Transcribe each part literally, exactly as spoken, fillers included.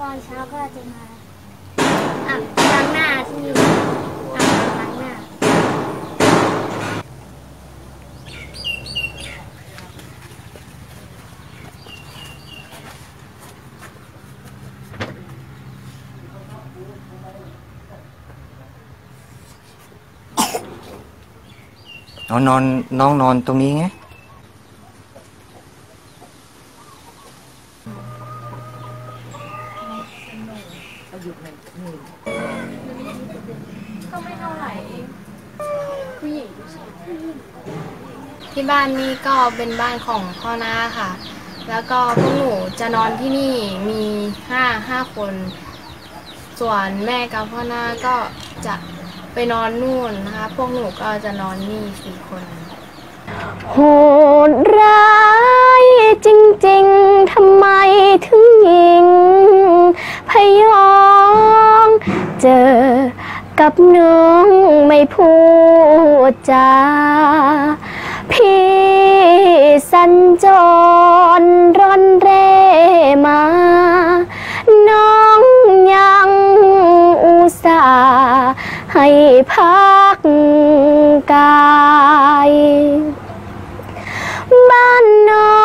ตอนเช้าก็จะมาอ่ะล้างหน้าที่นี่อ่ะล้างหน้าน้องนอนน้องนอนตรงนี้ไงก็ไม่เท่าไหร่เองผู้หญิงผู้ชายที่บ้านนี่ก็เป็นบ้านของพ่อน้าค่ะแล้วก็พวกหนูจะนอนที่นี่มีห้าห้าคนส่วนแม่กับพ่อน้าก็จะไปนอนนู่นนะคะพวกหนูก็จะนอนนี่สี่คนโหดร้ายจริงๆทำไมถึงยิงพยองเจอกับน้องไม่พูดจาพี่สัญจรร่อนเร่มาน้องยังอุตส่าห์ให้พักกายบ้านน้อ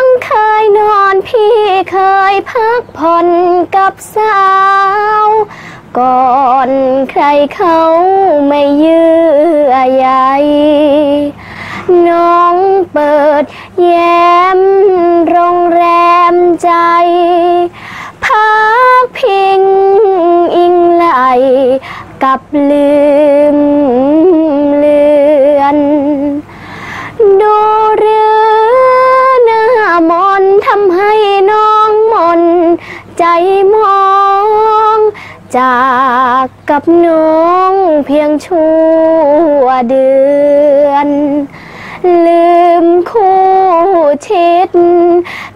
งเคยนอนพี่เคยพักผ่อนกับสาวก่อนใครเขาไม่เยื่อใยน้องเปิดแย้มโรงแรมใจพักพิงอิงไหลกับลืมเลือนดูเรือหน้ามนทำให้น้องมนใจมองจากกับน้องเพียงชั่วเดือนลืมคู่ชิด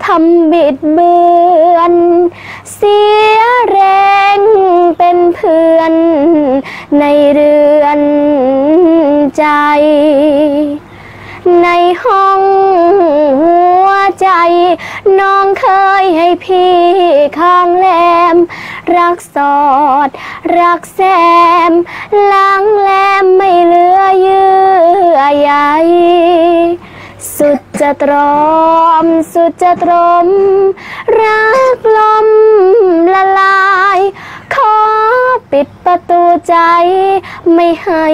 ทำบิดเบือนเสียแรงเป็นเพื่อนในเรือนใจในห้องหัวใจน้องเคยให้พี่ข้างแรมรักสอดรักแซมล้างแลมไม่เหลือเยื่อใยสุดจะตรอมสุดจะตรมรักลมละลายขอปิดประตูใจไม่ให้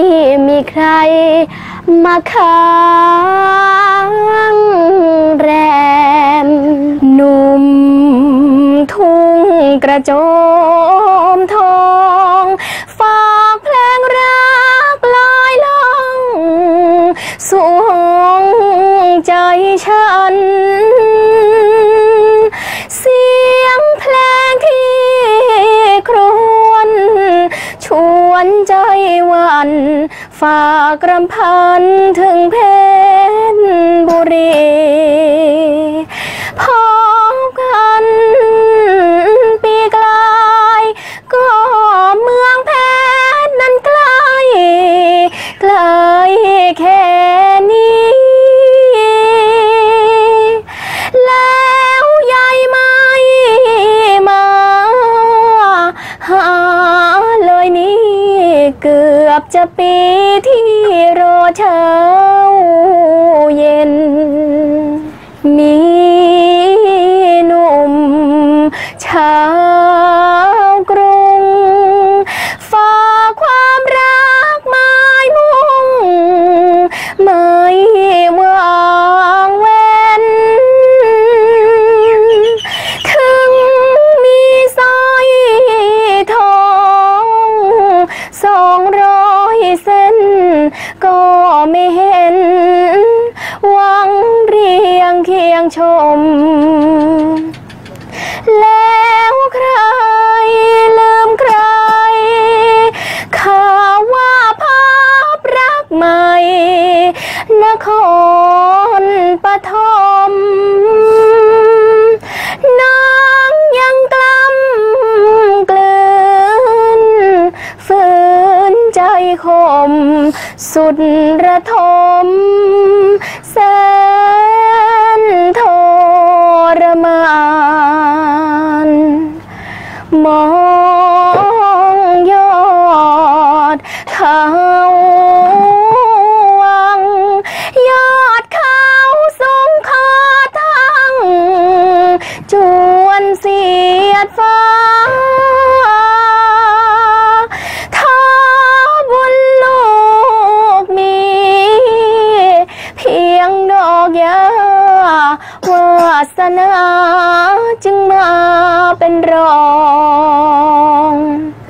มีใครมาค้างแรมหนุ่มทุ่งกระโจมทองฝากเพลงรักลอยล่องสู่ใจฉันเสียงเพลงที่ครวญชวนใจวันฝากรำพันถึงเพชรบุรีพบกันปีไกลก็เมืองเพชรนั้นไกลไกลแค่นี้แล้วยายไม่มาหาเลยนี่เกือบจะปีที่รอเช้าเย็นมีหนุ่มชาวกรุงฝากความรักไม้มุ่งไม่วางเว้นถึงมีสร้อยทองสองร้อยเส้นก็ไม่เห็นหวังเรียงเคียงชมแล้วใครลืมใครข่าวว่าภาพรักใหม่นครปฐมน้องยังกล้ำกลืนฝืนใจคมสุดระทมแสนทรมาน วาสนาจึงมาเป็นรอง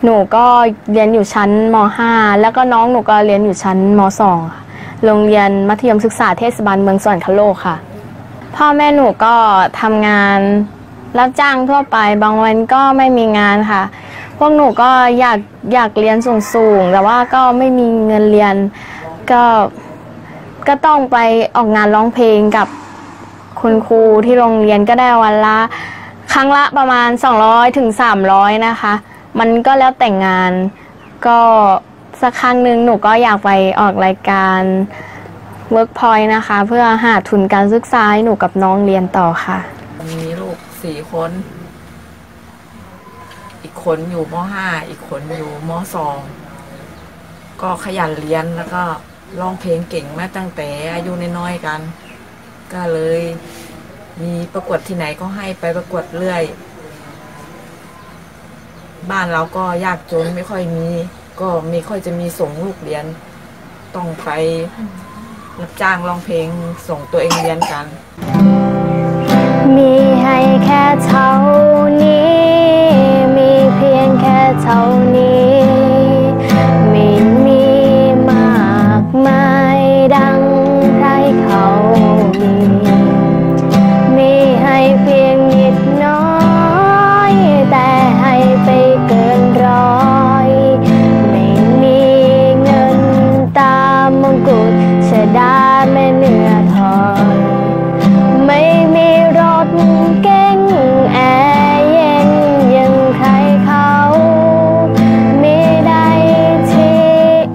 หนูก็เรียนอยู่ชั้นม ห้าแล้วก็น้องหนูก็เรียนอยู่ชั้นม สองค่ะโรงเรียนมัธยมศึกษาเทศบาลเมืองสวรรคโลกค่ะพ่อแม่หนูก็ทำงานรับจ้างทั่วไปบางวันก็ไม่มีงานค่ะพวกหนูก็อยากอยากเรียนสูงๆแต่ว่าก็ไม่มีเงินเรียนก็ก็ต้องไปออกงานร้องเพลงกับคุณครูที่โรงเรียนก็ได้วันละครั้งละประมาณ สองร้อยถึงสามร้อย นะคะมันก็แล้วแต่งงานก็สักครั้งหนึ่งหนูก็อยากไปออกรายการ เวิร์คพอยท์ นะคะเพื่อหาทุนการศึกษาให้หนูกับน้องเรียนต่อค่ะมีลูกสี่คนอีกคนอยู่ม ห้าอีกคนอยู่ม สองก็ขยันเรียนแล้วก็ร้องเพลงเก่งมาตั้งแต่อายุน้อยๆกันก็เลยมีประกวดที่ไหนก็ให้ไปประกวดเรื่อยบ้านเราก็ยากจนไม่ค่อยมีก็ไม่ค่อยจะมีส่งลูกเรียนต้องไปรับจ้างร้องเพลงส่งตัวเองเรียนกันมีให้แค่เท่านี้มีเพียงแค่เท่านี้ไม่มีมากมายดังใครเขามีมีให้เพียงนิดน้อยแต่ให้ไปเกินร้อยไม่มีเงินตามมงกุฎชดาไม่เหนือทองไม่มีรถเก๋งแอร์เย็นยังใครเขาไม่ได้ที่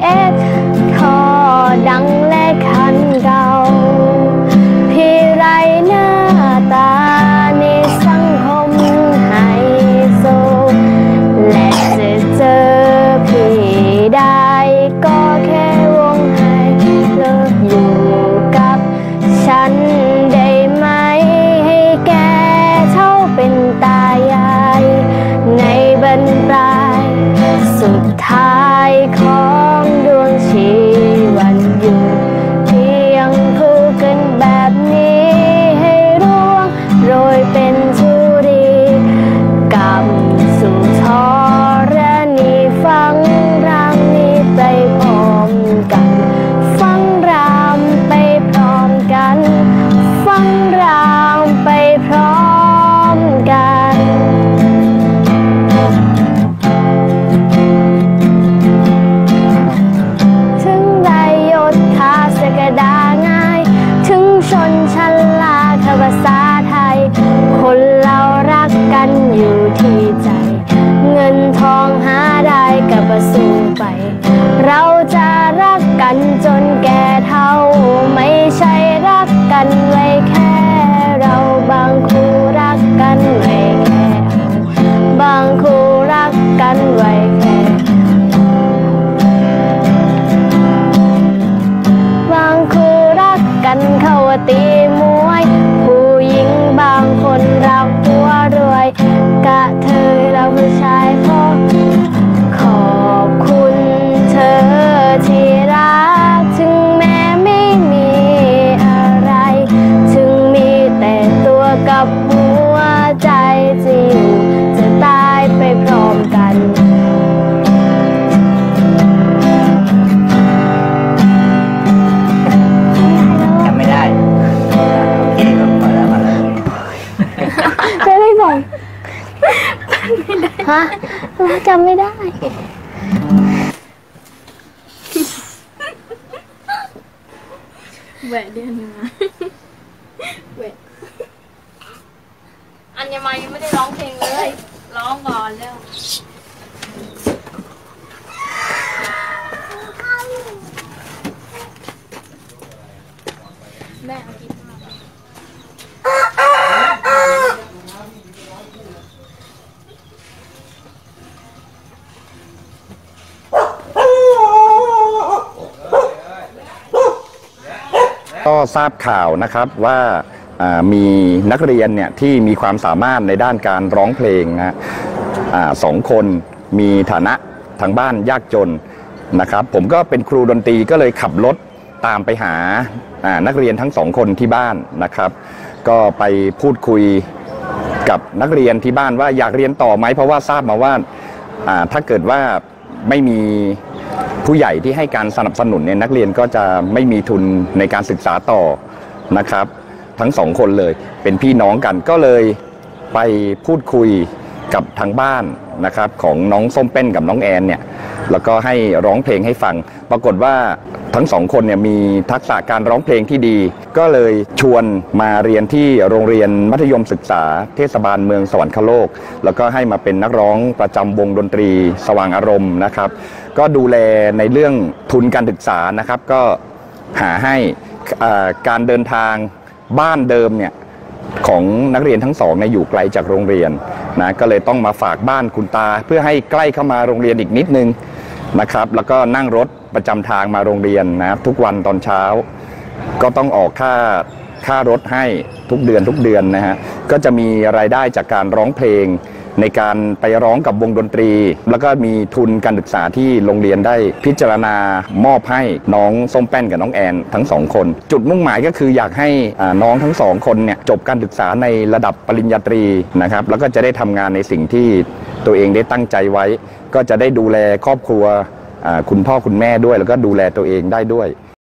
เอ็ดคอดังและคันเก่าพี่ไรหน้าตาในสังคมไฮโซและจะเจอพี่ได้ก็แค่วงไฮโลอยู่กับฉันสุดท้ายของดวงชีวันอยู่เพียงพูดกันแบบนี้ให้ร่วงโรยเป็นชุรีกรรมสู่ทรณีฟังรำนี้ไปพร้อมกันฟังรำไปพร้อมกันฟังรำไปพร้อมกันชนชั้นลาทวาสาไทยคนเรารักกันอยู่ที่ใจเงินทองหาได้กับประสูไปเราจะรักกันจนแก่เท่าไม่ใช่รักกันไว้แค่เราบางคู่รักกันไว้แค่บางคู่รักกันไว้แค่บางคู่รักกันเข้าตีมวยผู้หญิงบางคนรักผัวรวยกะเธอเราผู้ชายพอขอบคุณเธอที่รักถึงแม้ไม่มีอะไรถึงมีแต่ตัวกับหัวใจจะอยู่จะตายไปพร้อมกันฮะจำไม่ได้แหวะเดือนนึงนะแหวะอันยังไม่ไม่ได้ร้องเพลงเลยร้องก่อนแล้วแม่กินก็ทราบข่าวนะครับว่ามีนักเรียนเนี่ยที่มีความสามารถในด้านการร้องเพลงนะสองคนมีฐานะทางบ้านยากจนนะครับผมก็เป็นครูดนตรีก็เลยขับรถตามไปหานักเรียนทั้งสองคนที่บ้านนะครับ ก็ไปพูดคุยกับนักเรียนที่บ้านว่าอยากเรียนต่อไหมเพราะว่าทราบมาว่าถ้าเกิดว่าไม่มีผู้ใหญ่ที่ให้การสนับสนุนเนี่ยนักเรียนก็จะไม่มีทุนในการศึกษาต่อนะครับทั้งสองคนเลยเป็นพี่น้องกันก็เลยไปพูดคุยกับทางบ้านนะครับของน้องส้มเป้นกับน้องแอนเนี่ยแล้วก็ให้ร้องเพลงให้ฟังปรากฏว่าทั้งสองคนเนี่ยมีทักษะการร้องเพลงที่ดีก็เลยชวนมาเรียนที่โรงเรียนมัธยมศึกษาเทศบาลเมืองสวรรคโลกแล้วก็ให้มาเป็นนักร้องประจำวงดนตรีสว่างอารมณ์นะครับก็ดูแลในเรื่องทุนการศึกษานะครับก็หาให้การเดินทางบ้านเดิมเนี่ยของนักเรียนทั้งสองเนี่ยอยู่ไกลจากโรงเรียนนะก็เลยต้องมาฝากบ้านคุณตาเพื่อให้ใกล้เข้ามาโรงเรียนอีกนิดนึงนะครับแล้วก็นั่งรถประจำทางมาโรงเรียนนะครับทุกวันตอนเช้าก็ต้องออกค่าค่ารถให้ทุกเดือนทุกเดือนนะฮะก็จะมีรายได้จากการร้องเพลงในการไปร้องกับวงดนตรีแล้วก็มีทุนการศึกษาที่โรงเรียนได้พิจารณามอบให้น้องส้มแป้นกับน้องแอนทั้งสองคนจุดมุ่งหมายก็คืออยากให้น้องทั้งสองคนเนี่ยจบการศึกษาในระดับปริญญาตรีนะครับแล้วก็จะได้ทำงานในสิ่งที่ตัวเองได้ตั้งใจไว้ก็จะได้ดูแลครอบครัวคุณพ่อคุณแม่ด้วยแล้วก็ดูแลตัวเองได้ด้วย